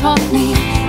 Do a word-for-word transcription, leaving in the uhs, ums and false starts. taught me.